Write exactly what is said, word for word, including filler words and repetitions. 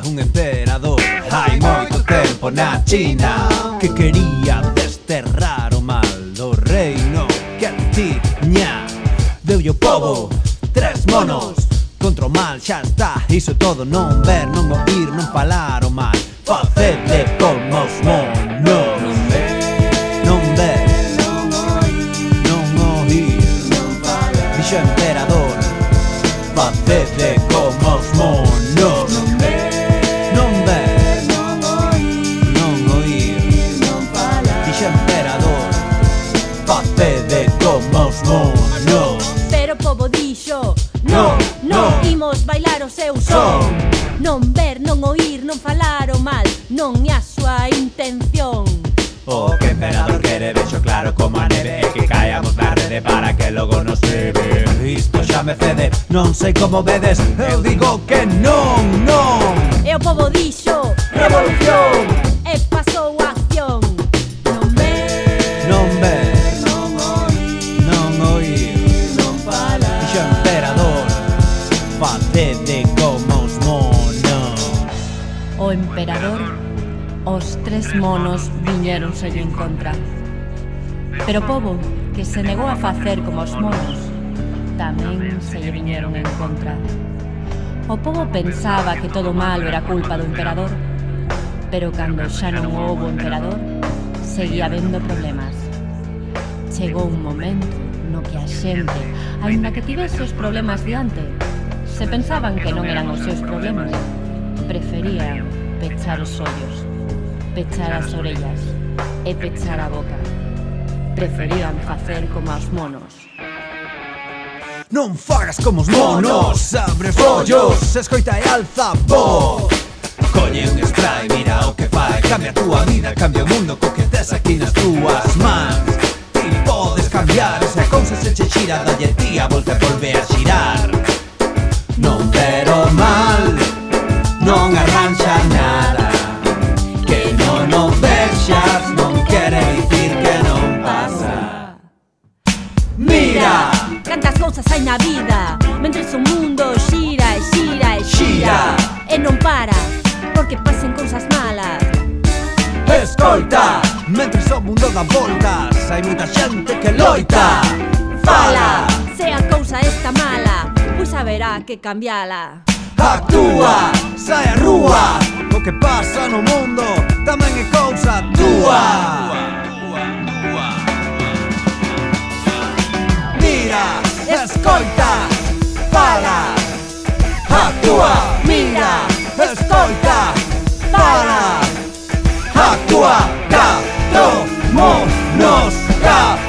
fueras un emperador. Hai moito tempo na China que quería desterrar o mal do reino que el tiña. Deulle o pobo tres monos contra o mal xa está. Iso todo, non ver, non oír, non falar o mal. Facede como os monos. Non ver, non oír, non oír, non falar. Dixo o emperador, facede como os monos. Non ver, non oír, non oír, non falar. Dixo o emperador, facede como os monos. Pero o pobo dixo non, non imos bailar o seu son. Non ver, non oír, non falar o mal, non é a súa intención. O que emperador quere vexo claro como a neve, e que caiamos na rede para que logo nos leve. Isto xa me cede, non sei como vedes, eu digo que non, non. E o pobo dixo revolución, e pasou a acción. Non ver, non ver, non oír, non oír, non falar. Dixo emperador, facede como os monos. O emperador, os tres monos viñeron selle en contra. Pero o pobo que se negou a facer como os monos tamén se lle viñeron en contra. O pobo pensaba que todo malo era culpa do emperador, pero cando xa non houbo emperador, seguía habendo problemas. Chegou un momento no que a xente, aínda que tivese os problemas diante, se pensaban que non eran os seus problemas. Preferían pechar os ollos, pechar as orellas e pechar a boca. Preferían facer como os monos. Non fagas como os monos, abre follos, escoita e alza voz. Colle un spray, mira o que fai, cambia a túa vida, cambia o mundo co que tes aquí nas túas mans. Ti podes cambiar, se a cousa se che xira, dalle ti a volta e volve a xirar. Non ver o mal, non arranxa nada, que non o vexas non quere dicir que non pasa. Mira! Cantas cousas hai na vida, mentres o mundo xira e xira e xira, e non para, porque pasen cousas malas. Escoita, mentres o mundo dá voltas, hai moita xente que loita. Fala, se a cousa está mala, pois haberá que cambiala. Actúa, sai a rúa, o que pasa no mundo tamén é cousa túa. Escoita, fala, actúa, mira, escoita, fala, actúa, catro monos.